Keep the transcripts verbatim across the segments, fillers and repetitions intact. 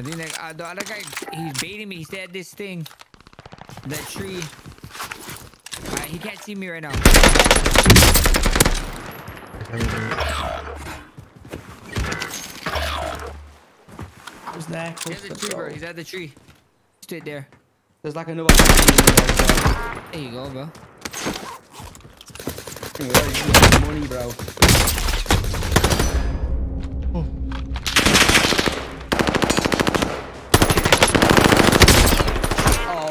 I think that, uh, the other guy, he's baiting me. He's dead at this thing. That tree. Uh, he can't see me right now. Who's that? He's at the tree, bro. He's at the tree. Straight there. There's like a new one. There you go, bro. Good morning, bro. Oh.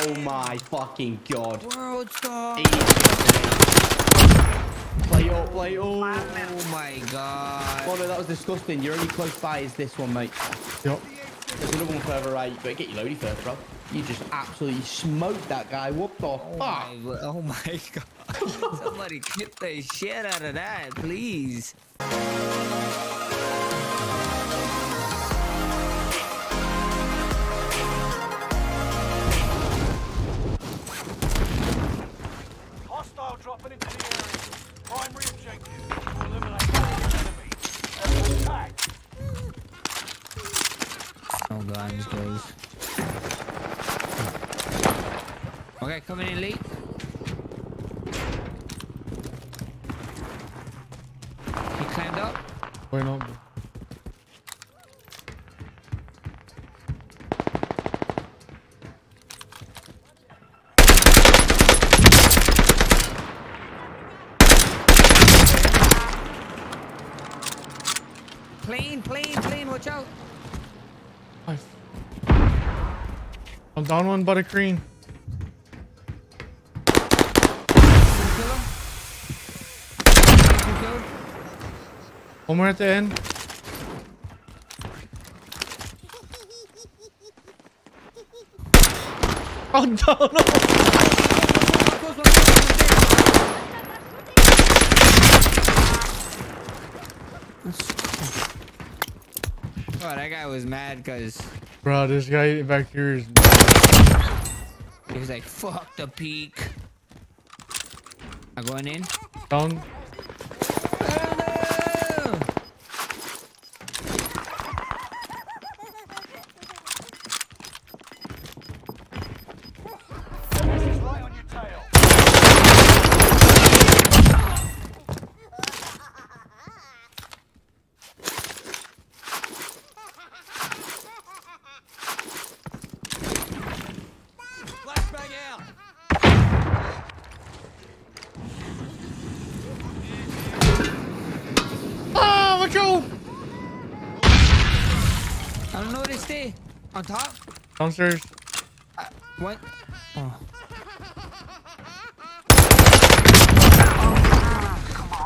Oh my fucking god. World star. Play up, play up. Oh my god. Oh no, that was disgusting. Your only close by is this one, mate. Yep. There's another one further right. You better get your loadie first, bro. You just absolutely smoked that guy. What the oh fuck? My, oh my god. Somebody clip the shit out of that, please. Hostile dropping into the area. Primary objective to eliminate all enemy. Attack. Oh god, I'm just going. Okay, coming in late. He climbed up. Why not? Plane, plane, plane, watch out. Nice. I'm down one, buttercream. One more at the end. Oh no, no. Oh, that guy was mad cause bro, this guy back here is mad. He was like, fuck the peak. I'm going in. Down. I don't know where they stay. On top? Downstairs. Uh, what? Oh. Oh, come on.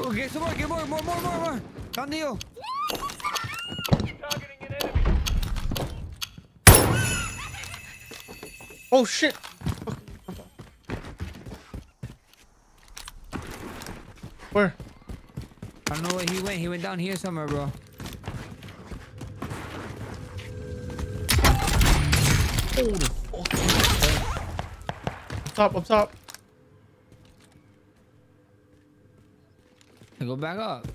Oh, get some more, get more, more, more, more, more. Down to you. Targeting an enemy. Oh, shit. Where? I don't know where he went. He went down here somewhere, bro. Oh, the fuck. Up top, up top. I go back up.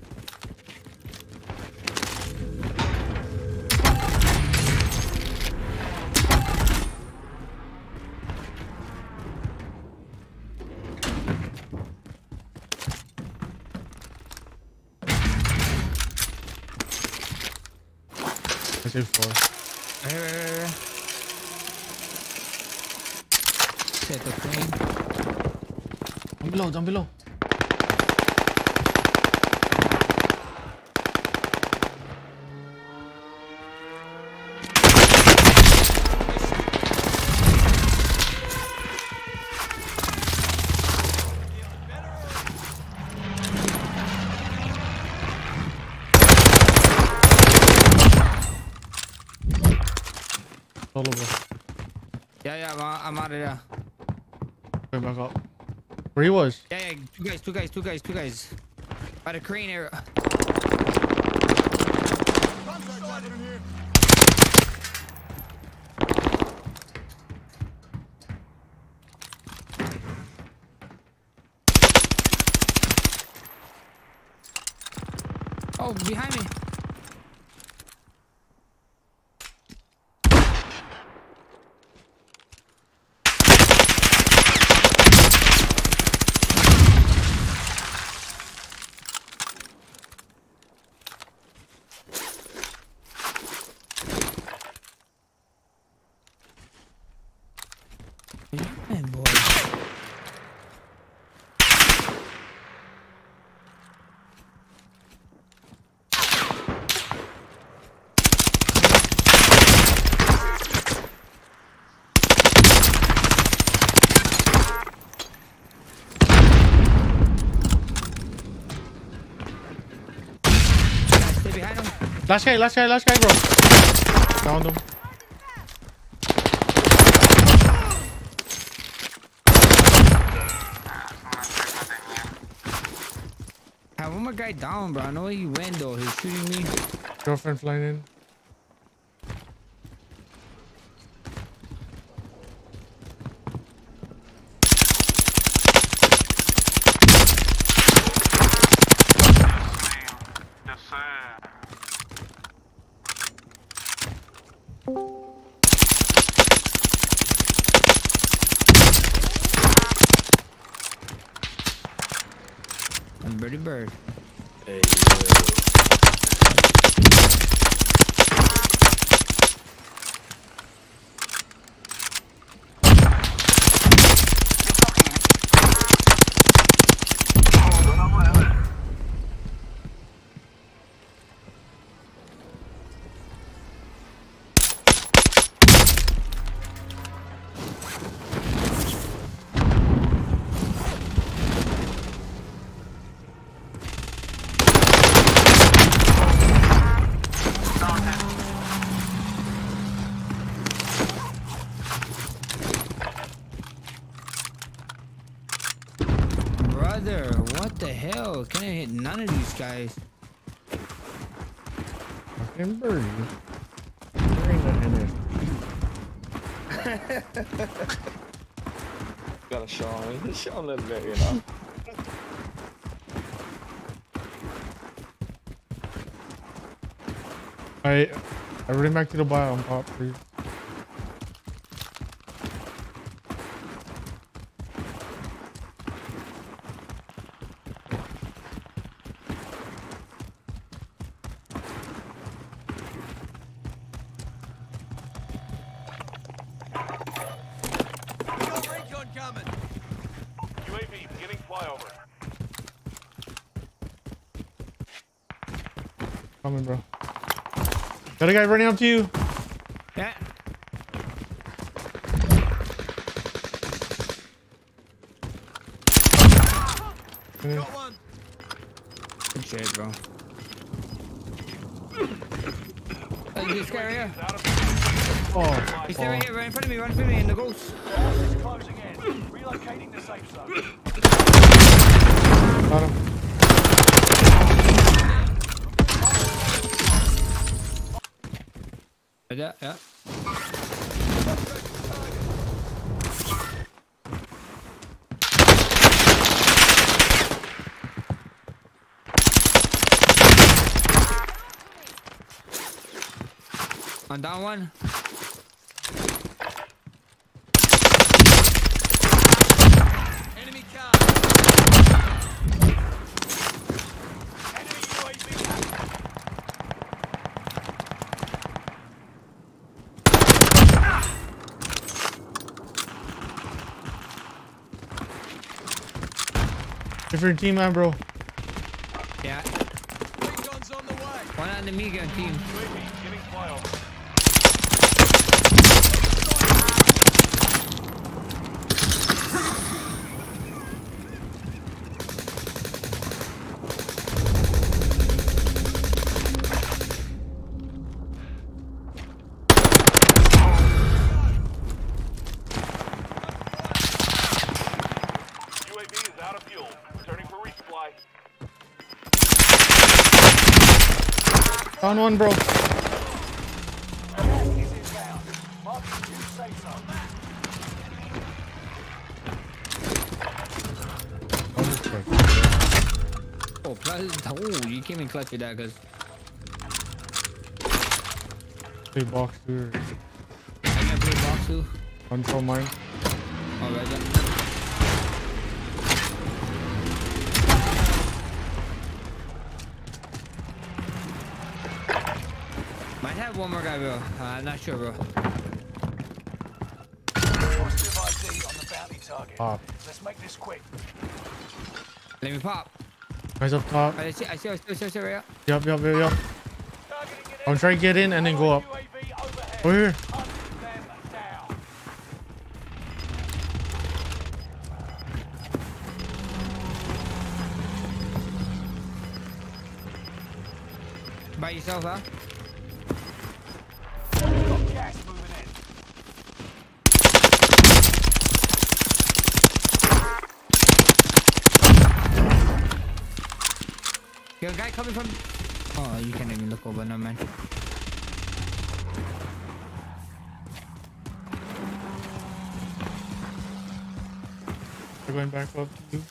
Two, four. Hey, hey, hey, hey. Set the plane. Down below, down below. Yeah, yeah, I'm, I'm out of there. Wait, back up. Where he was? Yeah, yeah, two guys, two guys, two guys, two guys. By the crane area. Oh, behind me. Last guy, last guy, last guy, bro. Downed him. I want my guy down, bro. I know he went though. He's shooting me. Girlfriend flying in. Birdie bird. Hey, what the hell? Can't hit none of these guys. Fucking birdie. Gotta show him. Show him a little bit, you know. Alright, I ran back to the biome, Pop, please. Coming, bro. Got a guy running up to you. Yeah. Got one. Good shit, bro. Oh, this guy right here. Oh. He's oh. right here, right in front of me, right in front of me, in the ghost. Closing in. Relocating the safe zone. Got him. Yeah, yeah. On down one. Enemy car. Enemy U A V. Different team, man, bro. Yeah. Guns on the way. One on the Mega team. U A V is out of fuel. Turning for resupply. Found one, bro. Oh, oh, you came in clutch with that, guys. Play box two. I can play box two. Control mine. Alright, then. Might have one more guy, bro. Uh, I'm not sure, bro. Positive I D on the bounty target. Pop. Let's make this quick. Let me pop. Guys up top. I see, I see, I see, I see, I see, right up. Yup, yup, yup, yup. I'm trying to get in and then go up. Over here. By yourself, huh? Yo, guy coming from... Oh, you can't even look over, no man. We're going back up too.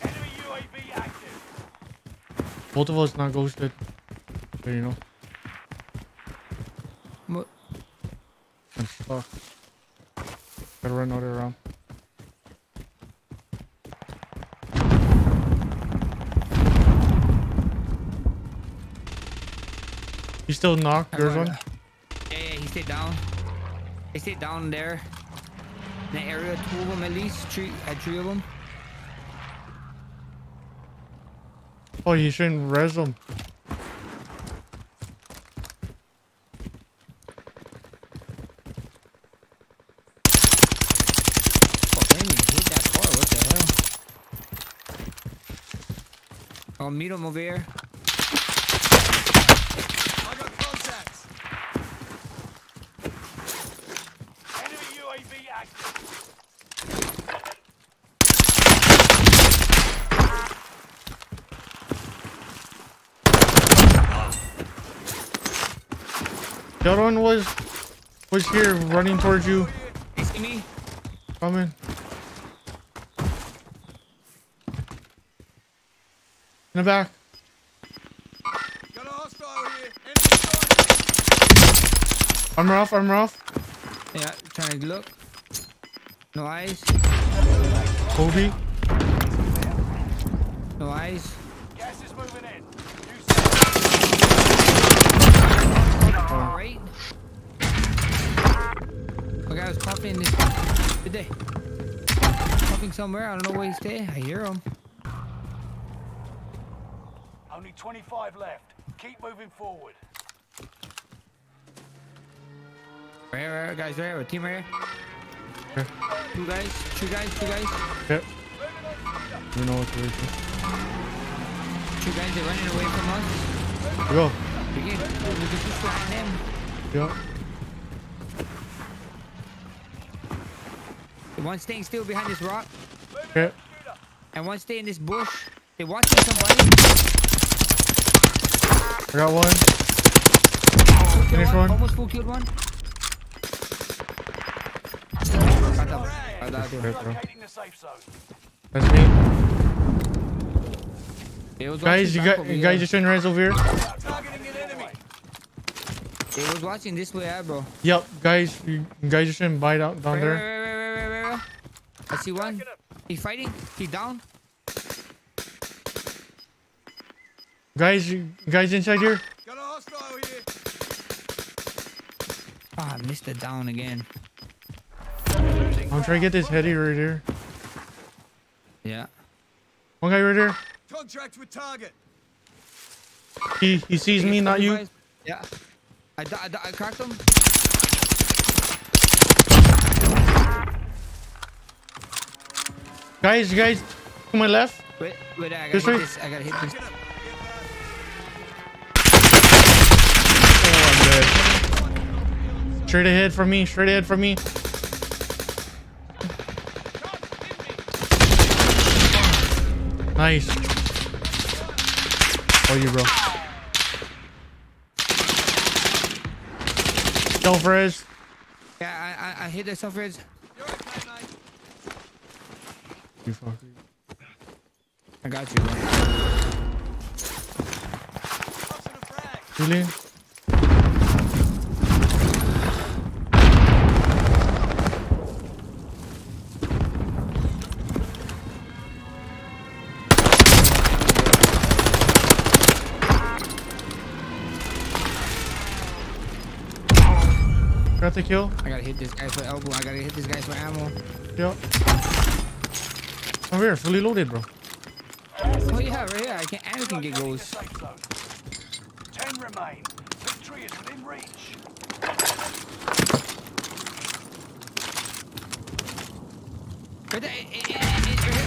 Enemy U A V active. Both of us not ghosted. There you know. What? I'm stuck. Gotta run another round. He's still knocked. There's one. Yeah, yeah, he stayed down. He stayed down there. In the area, two of them at least. Three, uh, three of them. Oh, you shouldn't res them. Oh, damn, you hit that car. What the hell? I'll meet him over here. The other one was was here running towards you. You see me? Coming. In the back. Got a hostile here. Enemy. I'm rough, I'm rough. Yeah, trying to look. No eyes. Kobe. No eyes. Gas is moving in. Alright. My guy was popping this today. Popping somewhere, I don't know where he's at. I hear him. Only twenty-five left. Keep moving forward. Right here, right here, guys, right here. A team right here. Okay. Two guys, two guys, two guys. Yep. We know what to do. Two guys are running away from us. Go. We can just find them. Yeah. One's staying still behind this rock. Yeah. And one's staying in this bush. They're watching somebody. I got one. Finish one. one. Almost full killed one. Got that one. Got that one. That's me. Guys, you, got, you guys just shouldn't rise over here. He was watching this way, eh, bro. Yep, guys, you guys you shouldn't bite out down wait, there. Wait, wait, wait, wait, wait, wait. I see one. He fighting. He down. Guys, you guys inside here. Got a hostile here. Ah, I missed the down again. I'm trying to get this heady right here. Yeah. One guy right here. Contract with target. He he sees me, not you. Yeah. I, I, I cracked him. Guys, you guys, to my left. Wait, wait, I gotta this hit way. this. I gotta hit this. Oh, I'm dead. Straight ahead from me, straight ahead from me. Nice. Oh, you, bro. Self-res. Yeah, I I, I hit the self-res. You fucker. I got you, bro. Really? Got the kill. I gotta hit this guy for elbow. I gotta hit this guy for ammo. Yep. Over here, fully loaded, bro. Oh yeah, right here. I can anything get goes. Ten remain. Victory is within reach. Right there, it, it, it, it, right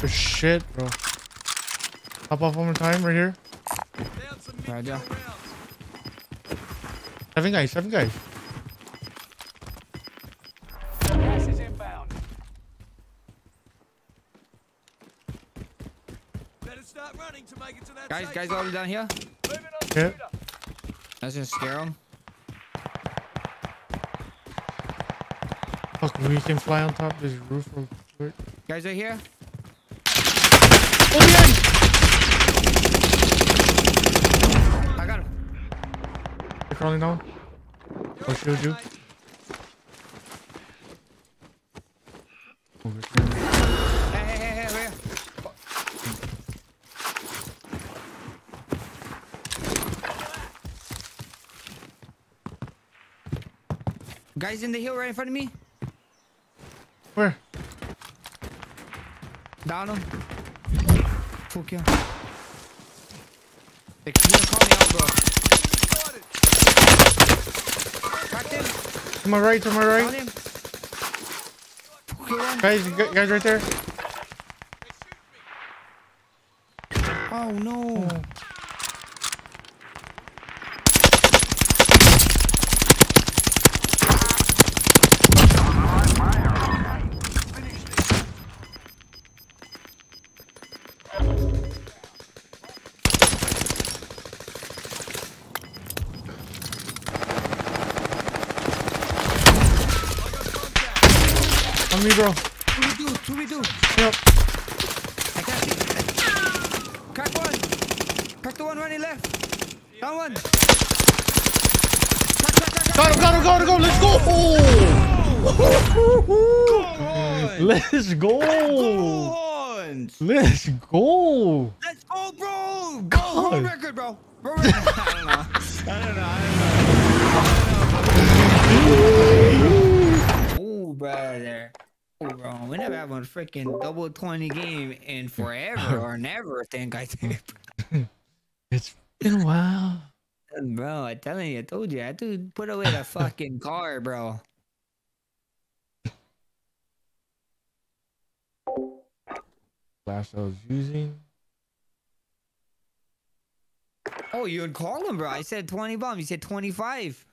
here. Oh, shit, bro. Hop off one more time, right here. Right, yeah. Seven guys, seven guys. Gas is inbound. Better start running to make it to that. Guys, guys, all down here. Yeah. That's gonna scare them. Fuck, we can fly on top of this roof real quick. Guys, right here. Oh, yeah. Crawling down. I'll shield you. Over here. Hey, hey, hey, hey, guys in the hill right in front of me. Where? Down him. Fuck you. They're calling out, bro. To my right, to my right. Guys, guys right there. Oh no. Oh. On me, bro. Two we do, two we do. Yep. I got you. Crack one. Crack the one running left. Down one. Crack, crack, crack, got him, got him, got him, go. Let's go. Oh. Let's go. Let's go. Let's go, bro. Go home record, bro. Bro record. I don't know. I don't know. I don't know. Oh, brother. Oh, bro, we never have a freaking double twenty game in forever or never, I think. I think it's been a while, bro. I'm telling you, I told you, I had to put away the fucking car, bro. Last I was using. Oh, you would call him, bro. I said twenty bomb. You said twenty-five.